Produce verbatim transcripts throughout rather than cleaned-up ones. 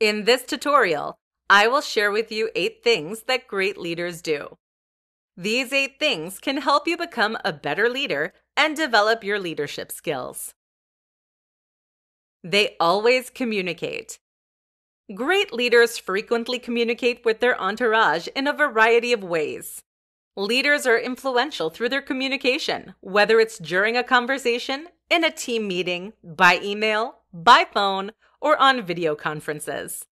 In this tutorial, I will share with you eight things that great leaders do. These eight things can help you become a better leader and develop your leadership skills. They always communicate. Great leaders frequently communicate with their entourage in a variety of ways. Leaders are influential through their communication, whether it's during a conversation, in a team meeting, by email, by phone, or on video conferences.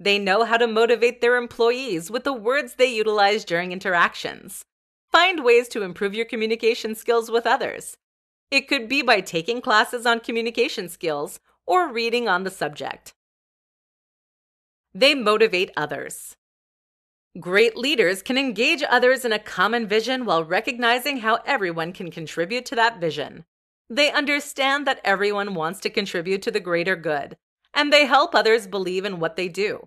They know how to motivate their employees with the words they utilize during interactions. Find ways to improve your communication skills with others. It could be by taking classes on communication skills or reading on the subject. They motivate others. Great leaders can engage others in a common vision while recognizing how everyone can contribute to that vision. They understand that everyone wants to contribute to the greater good, and they help others believe in what they do,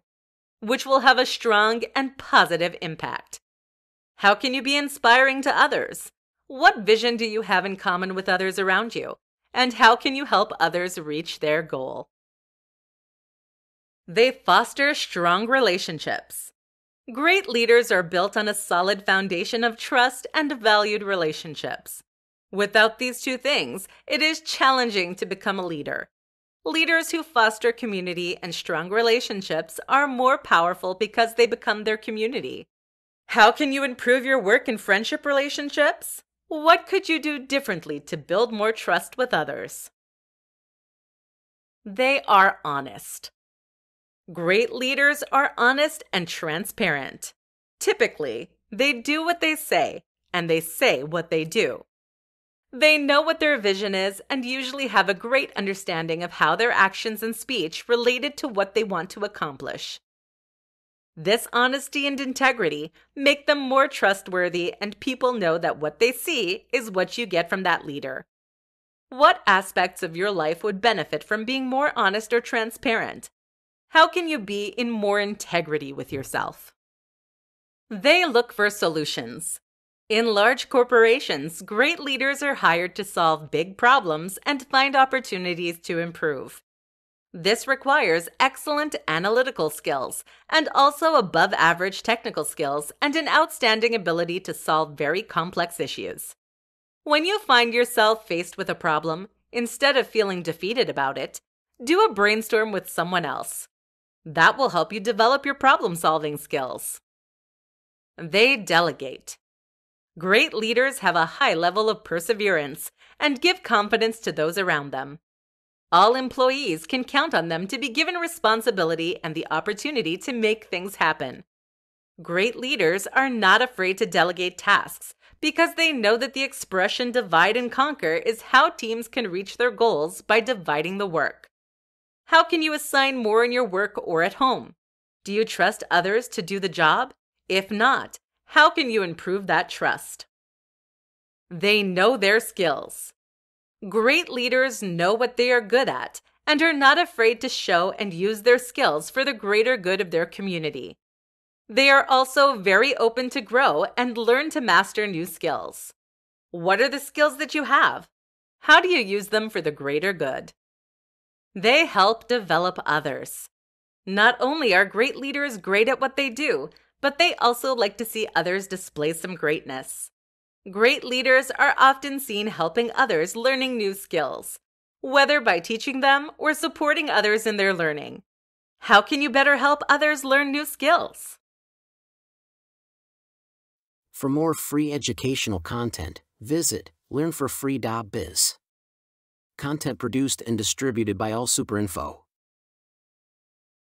which will have a strong and positive impact. How can you be inspiring to others? What vision do you have in common with others around you? And how can you help others reach their goal? They foster strong relationships. Great leaders are built on a solid foundation of trust and valued relationships. Without these two things, it is challenging to become a leader. Leaders who foster community and strong relationships are more powerful because they become their community. How can you improve your work and friendship relationships? What could you do differently to build more trust with others? They are honest. Great leaders are honest and transparent. Typically, they do what they say, and they say what they do. They know what their vision is and usually have a great understanding of how their actions and speech related to what they want to accomplish. This honesty and integrity make them more trustworthy, and people know that what they see is what you get from that leader. What aspects of your life would benefit from being more honest or transparent? How can you be in more integrity with yourself? They look for solutions. In large corporations, great leaders are hired to solve big problems and find opportunities to improve. This requires excellent analytical skills and also above-average technical skills and an outstanding ability to solve very complex issues. When you find yourself faced with a problem, instead of feeling defeated about it, do a brainstorm with someone else. That will help you develop your problem-solving skills. They delegate. Great leaders have a high level of perseverance and give confidence to those around them. All employees can count on them to be given responsibility and the opportunity to make things happen. Great leaders are not afraid to delegate tasks because they know that the expression divide and conquer is how teams can reach their goals by dividing the work. How can you assign more in your work or at home? Do you trust others to do the job? If not, how can you improve that trust? They know their skills. Great leaders know what they are good at and are not afraid to show and use their skills for the greater good of their community. They are also very open to grow and learn to master new skills. What are the skills that you have? How do you use them for the greater good? They help develop others. Not only are great leaders great at what they do, but they also like to see others display some greatness. Great leaders are often seen helping others learning new skills, whether by teaching them or supporting others in their learning. How can you better help others learn new skills? For more free educational content, visit learn for free dot biz. Content produced and distributed by AllSuperInfo.